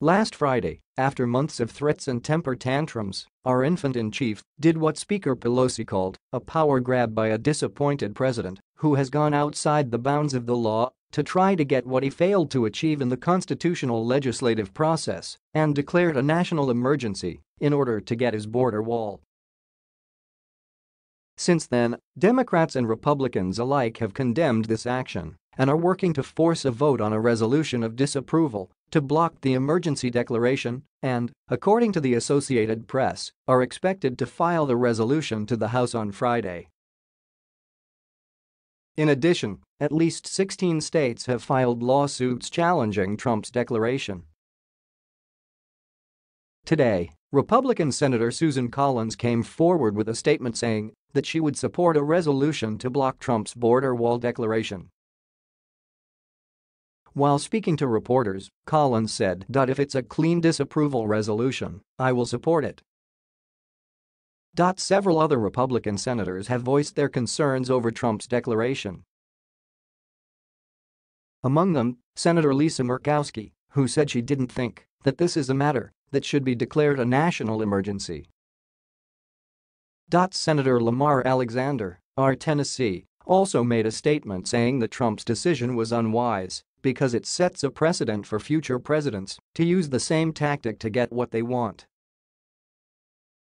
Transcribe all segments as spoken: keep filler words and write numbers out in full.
Last Friday, after months of threats and temper tantrums, our infant-in-chief did what Speaker Pelosi called a power grab by a disappointed president who has gone outside the bounds of the law to try to get what he failed to achieve in the constitutional legislative process and declared a national emergency in order to get his border wall. Since then, Democrats and Republicans alike have condemned this action and are working to force a vote on a resolution of disapproval to block the emergency declaration and, according to the Associated Press, are expected to file the resolution to the House on Friday. In addition, at least sixteen states have filed lawsuits challenging Trump's declaration. Today, Republican Senator Susan Collins came forward with a statement saying that she would support a resolution to block Trump's border wall declaration. While speaking to reporters, Collins said, "If it's a clean disapproval resolution, I will support it." Several other Republican senators have voiced their concerns over Trump's declaration. Among them, Senator Lisa Murkowski, who said she didn't think that this is a matter that should be declared a national emergency. Senator Lamar Alexander, R. Tennessee, also made a statement saying that Trump's decision was unwise because it sets a precedent for future presidents to use the same tactic to get what they want.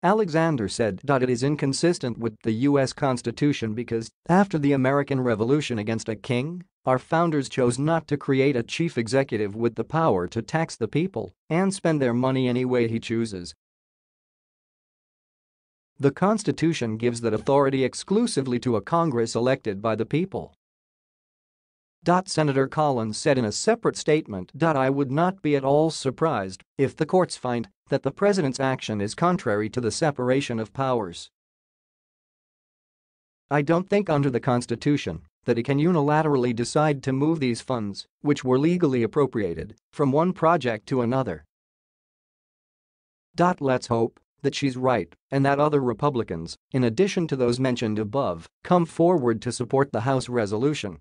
Alexander said it is inconsistent with the U S Constitution because, after the American Revolution against a king, our founders chose not to create a chief executive with the power to tax the people and spend their money any way he chooses. The Constitution gives that authority exclusively to a Congress elected by the people. Senator Collins said in a separate statement, "I would not be at all surprised if the courts find that the president's action is contrary to the separation of powers. I don't think under the Constitution that he can unilaterally decide to move these funds, which were legally appropriated, from one project to another." Let's hope that she's right and that other Republicans, in addition to those mentioned above, come forward to support the House resolution